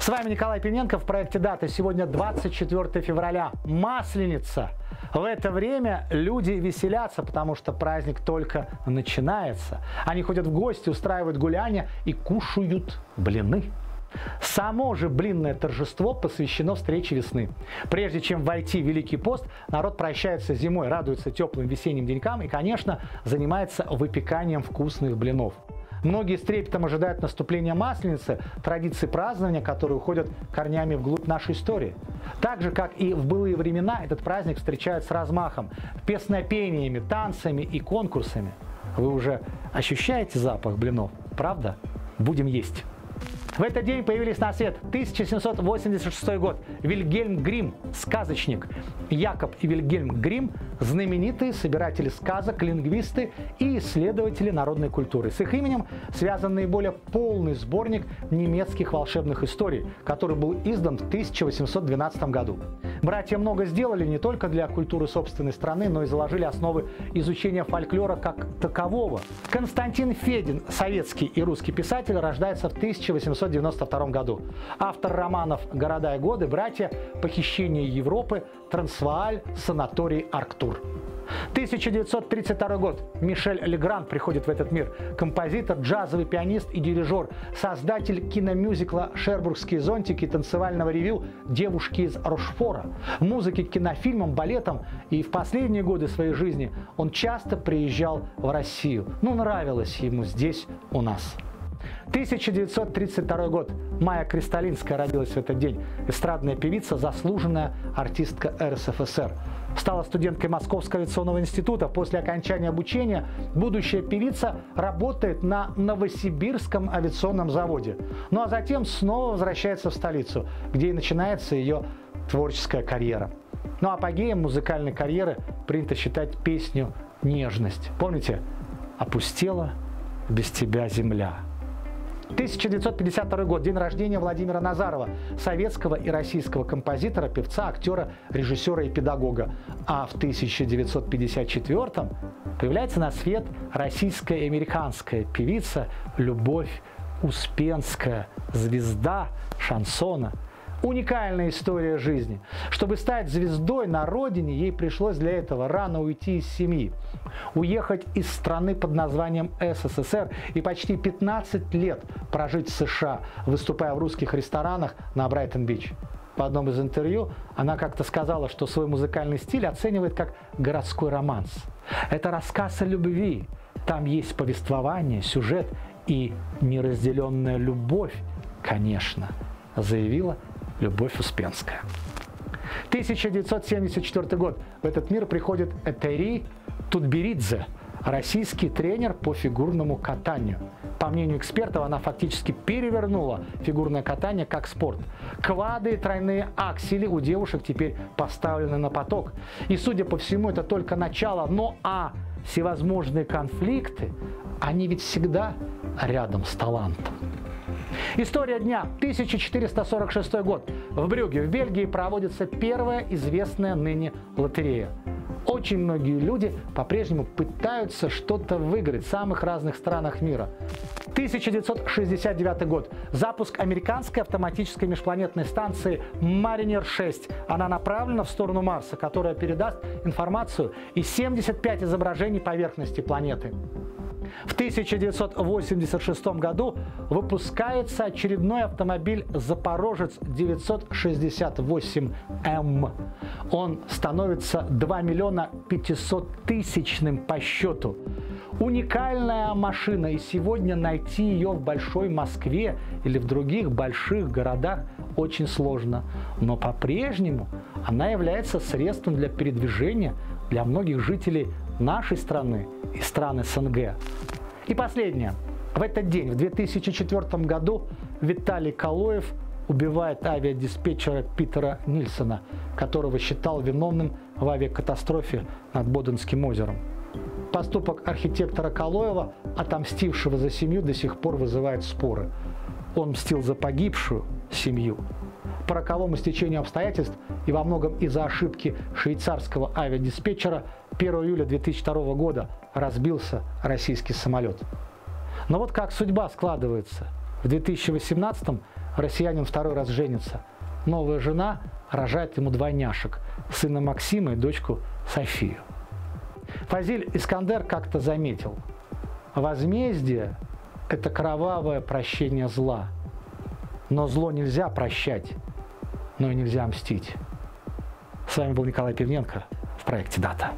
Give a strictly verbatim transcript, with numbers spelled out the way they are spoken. С вами Николай Пиненко в проекте «Дата». Сегодня двадцать четвёртое февраля. Масленица. В это время люди веселятся, потому что праздник только начинается. Они ходят в гости, устраивают гуляния и кушают блины. Само же блинное торжество посвящено встрече весны. Прежде чем войти в Великий пост, народ прощается зимой, радуется теплым весенним денькам и, конечно, занимается выпеканием вкусных блинов. Многие с трепетом ожидают наступления Масленицы, традиции празднования, которые уходят корнями вглубь нашей истории. Так же, как и в былые времена, этот праздник встречают с размахом, песнопениями, танцами и конкурсами. Вы уже ощущаете запах блинов, правда? Будем есть! В этот день появились на свет тысяча семьсот восемьдесят шестой год. Вильгельм Гримм, сказочник. Якоб и Вильгельм Гримм – знаменитые собиратели сказок, лингвисты и исследователи народной культуры. С их именем связан наиболее полный сборник немецких волшебных историй, который был издан в тысяча восемьсот двенадцатом году. Братья много сделали не только для культуры собственной страны, но и заложили основы изучения фольклора как такового. Константин Федин, советский и русский писатель, рождается в тысяча восемьсот девяносто втором году. Автор романов «Города и годы», «Братья», «Похищение Европы», «Трансвааль», «Санаторий Арктур». тысяча девятьсот тридцать второй год. Мишель Легран приходит в этот мир. Композитор, джазовый пианист и дирижер. Создатель киномюзикла «Шербургские зонтики» и танцевального ревю «Девушки из Рушфора». Музыки к кинофильмам, балетам. И в последние годы своей жизни он часто приезжал в Россию. Ну, нравилось ему здесь, у нас. тысяча девятьсот тридцать второй год. Майя Кристалинская родилась в этот день. Эстрадная певица, заслуженная артистка эр эс эф эс эр. Стала студенткой Московского авиационного института. После окончания обучения будущая певица работает на Новосибирском авиационном заводе. Ну а затем снова возвращается в столицу, где и начинается ее творческая карьера. Ну а апогеем музыкальной карьеры принято считать песню «Нежность». Помните? «Опустела без тебя земля». тысяча девятьсот пятьдесят второй год. День рождения Владимира Назарова, советского и российского композитора, певца, актера, режиссера и педагога. А в тысяча девятьсот пятьдесят четвёртом появляется на свет российская и американская певица Любовь Успенская, звезда шансона. Уникальная история жизни. Чтобы стать звездой на родине, ей пришлось для этого рано уйти из семьи, уехать из страны под названием эс эс эс эр и почти пятнадцать лет прожить в США, выступая в русских ресторанах на Брайтон-Бич. В одном из интервью она как-то сказала, что свой музыкальный стиль оценивает как городской романс. Это рассказ о любви. Там есть повествование, сюжет и неразделенная любовь, конечно, заявила Любовь Успенская. тысяча девятьсот семьдесят четвёртый год. В этот мир приходит Этери Тутберидзе, российский тренер по фигурному катанию. По мнению экспертов, она фактически перевернула фигурное катание как спорт. Квады и тройные аксели у девушек теперь поставлены на поток. И, судя по всему, это только начало. Но а всевозможные конфликты, они ведь всегда рядом с талантом. История дня. тысяча четыреста сорок шестой год. В Брюге, в Бельгии, проводится первая известная ныне лотерея. Очень многие люди по-прежнему пытаются что-то выиграть в самых разных странах мира. тысяча девятьсот шестьдесят девятый год. Запуск американской автоматической межпланетной станции Маринер шесть. Она направлена в сторону Марса, которая передаст информацию и семьдесят пять изображений поверхности планеты. В тысяча девятьсот восемьдесят шестом году выпускается очередной автомобиль «Запорожец девятьсот шестьдесят восемь эм». Он становится два миллиона пятьсот тысячным по счету. Уникальная машина, и сегодня найти ее в большой Москве или в других больших городах очень сложно. Но по-прежнему она является средством для передвижения для многих жителей нашей страны и стран эс эн гэ. И последнее. В этот день, в две тысячи четвёртом году, Виталий Калоев убивает авиадиспетчера Питера Нильсона, которого считал виновным в авиакатастрофе над Боденским озером. Поступок архитектора Калоева, отомстившего за семью, до сих пор вызывает споры. Он мстил за погибшую семью. По роковому стечению обстоятельств и во многом из-за ошибки швейцарского авиадиспетчера первого июля две тысячи второго года разбился российский самолет. Но вот как судьба складывается. В две тысячи восемнадцатом россиянин второй раз женится. Новая жена рожает ему двойняшек, сына Максима и дочку Софию. Фазиль Искандер как-то заметил: возмездие – это кровавое прощение зла. Но зло нельзя прощать, но и нельзя мстить. С вами был Николай Пиненко в проекте «ДАТА».